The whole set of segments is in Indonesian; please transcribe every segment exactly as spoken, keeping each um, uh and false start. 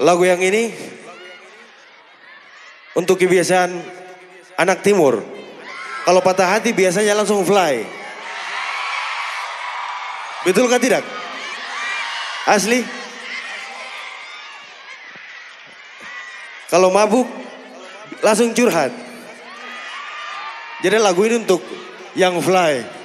Lagu yang ini untuk kebiasaan anak timur. Kalau patah hati biasanya langsung fly. Betul kan tidak? Asli? Kalau mabuk langsung curhat. Jadi lagu ini untuk yang fly.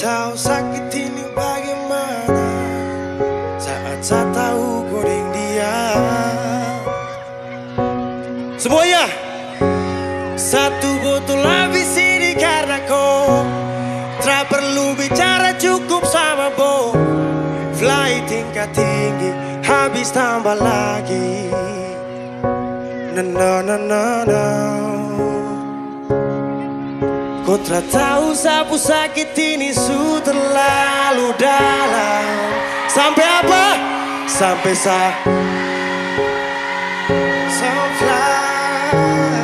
Tahu sakit ini bagaimana saat saya tahu goreng dia. Semuanya satu botol habis ini karena kau. Tak perlu bicara cukup sama bo. Fly tingkat tinggi habis tambah lagi. Na na na na na. Kontra tahu sapu sakit ini su terlalu dalam. Sampai apa? Sampai sa Sa Fly.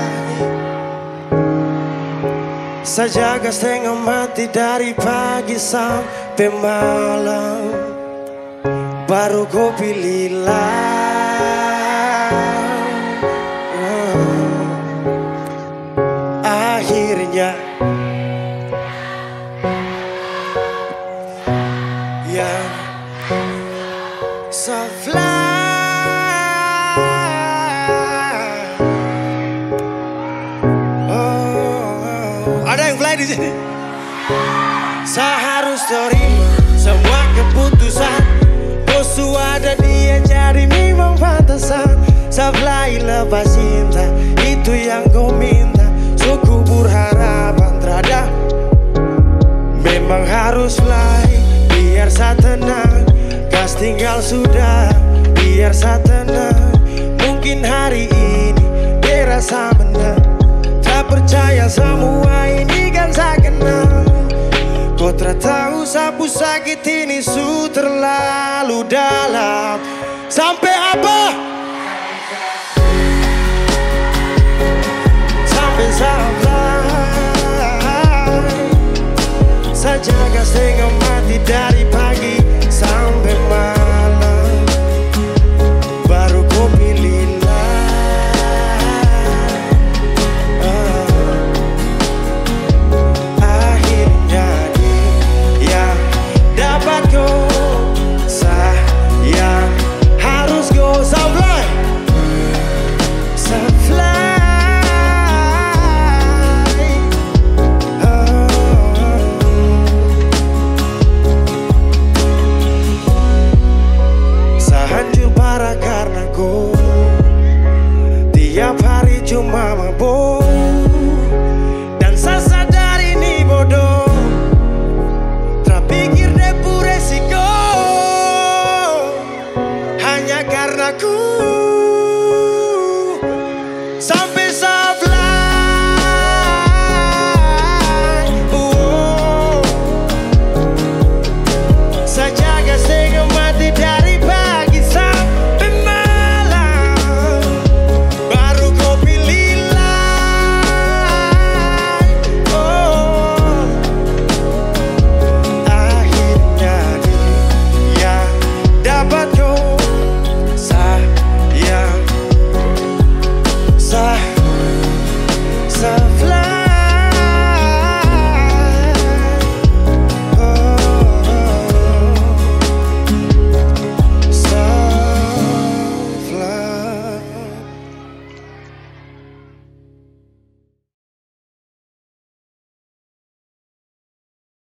Saya jaga setengah mati dari pagi sampai malam. Baru kau pilihlah. Akhirnya yang Sa Fly. Oh, ada yang fly di sini. Saya harus terima semua keputusan. Bosu ada dia cari memang pantasan. Sa Fly lepas cinta itu yang kau minta. Su kubur harapan terada. Memang harus fly. Biar saya tenang, gas tinggal sudah. Biar saya tenang, mungkin hari ini dirasa menang. Tak percaya semua ini kan saya kenal. Kau tahu sapu sakit ini su terlalu dalam. Sampai apa? Sampai saya fly. Saya jaga setengah mati dari pagi sampai malam. Baru ku pilihlah. uh, Akhirnya dia dapat ku. Saya harus go. Sa Fly. Sa Fly. Tiap hari cuma mabuk. Dan saya sadar ini bodoh. Terpikir depu resiko. Hanya karena ku